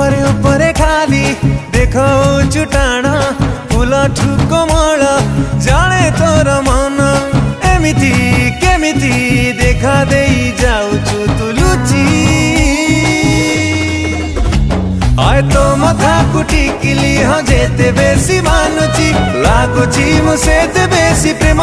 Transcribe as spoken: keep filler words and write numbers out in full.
ऊपर ऊपर खाली देखो चुटाणा फूला ठुको मोड़ा जाने तोर मन एमिती केमिती देखा दे जाऊचु तु लुची आय तो मथा कुटी किली हजेते बेसी मानुची लागुची मुसेते बेसी प्रेम।